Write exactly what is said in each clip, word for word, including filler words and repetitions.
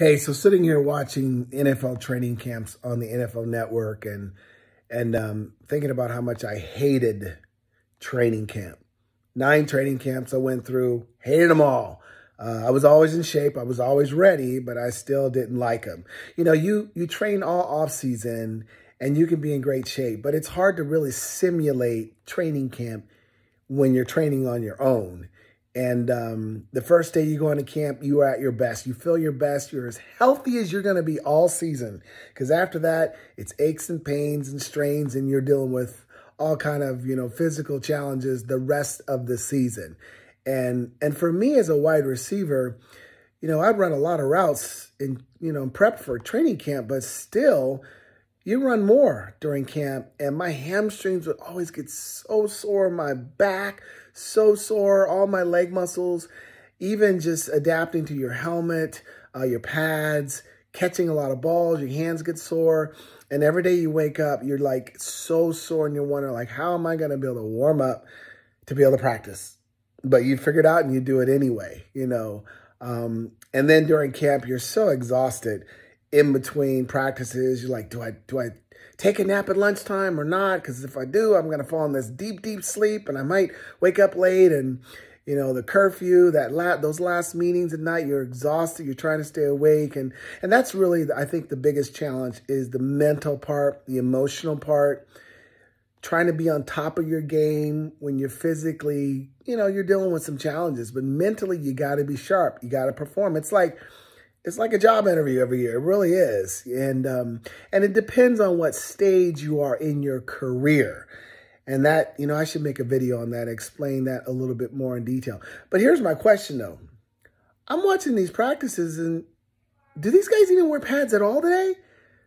Hey, so sitting here watching N F L training camps on the N F L Network and and um, thinking about how much I hated training camp. Nine training camps I went through, hated them all. Uh, I was always in shape. I was always ready, but I still didn't like them. You know, you, you train all off season and you can be in great shape, but it's hard to really simulate training camp when you're training on your own. And um, the first day you go into camp, you are at your best. You feel your best. You're as healthy as you're going to be all season. Because after that, it's aches and pains and strains, and you're dealing with all kind of, you know, physical challenges the rest of the season. And and for me as a wide receiver, you know, I run a lot of routes in, you know, prep for training camp, but still, you run more during camp, and my hamstrings would always get so sore, my back so sore, all my leg muscles, even just adapting to your helmet, uh, your pads, catching a lot of balls, your hands get sore, and every day you wake up, you're like so sore, and you're wondering, like, how am I going to be able to warm up to be able to practice? But you figure it out, and you do it anyway, you know. Um, and then during camp, you're so exhausted. In between practices, you're like, do I do I take a nap at lunchtime or not? Because if I do, I'm going to fall in this deep, deep sleep, and I might wake up late. And, you know, the curfew, that la those last meetings at night, you're exhausted. You're trying to stay awake. And, and that's really, I think, the biggest challenge is the mental part, the emotional part, trying to be on top of your game when you're physically, you know, you're dealing with some challenges. But mentally, you got to be sharp. You got to perform. It's like... It's like a job interview every year. It really is. And um, and it depends on what stage you are in your career. And that, you know, I should make a video on that, explain that a little bit more in detail. But here's my question, though. I'm watching these practices, and do these guys even wear pads at all today?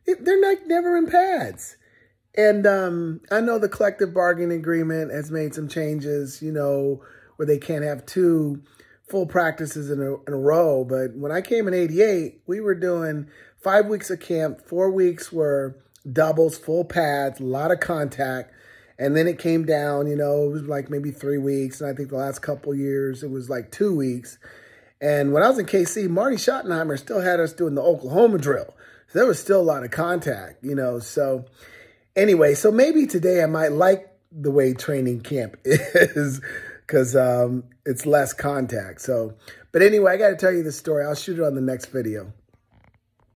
It, they're not, never in pads. And um, I know the collective bargaining agreement has made some changes, you know, where they can't have two full practices in a, in a row. But when I came in eighty-eight, we were doing five weeks of camp. Four weeks were doubles, full pads, a lot of contact. And then it came down, you know, it was like maybe three weeks. And I think the last couple years, it was like two weeks. And when I was in K C, Marty Schottenheimer still had us doing the Oklahoma drill. So there was still a lot of contact, you know. So anyway, so maybe today I might like the way training camp is, because um, it's less contact. So, but anyway, I got to tell you this story. I'll shoot it on the next video.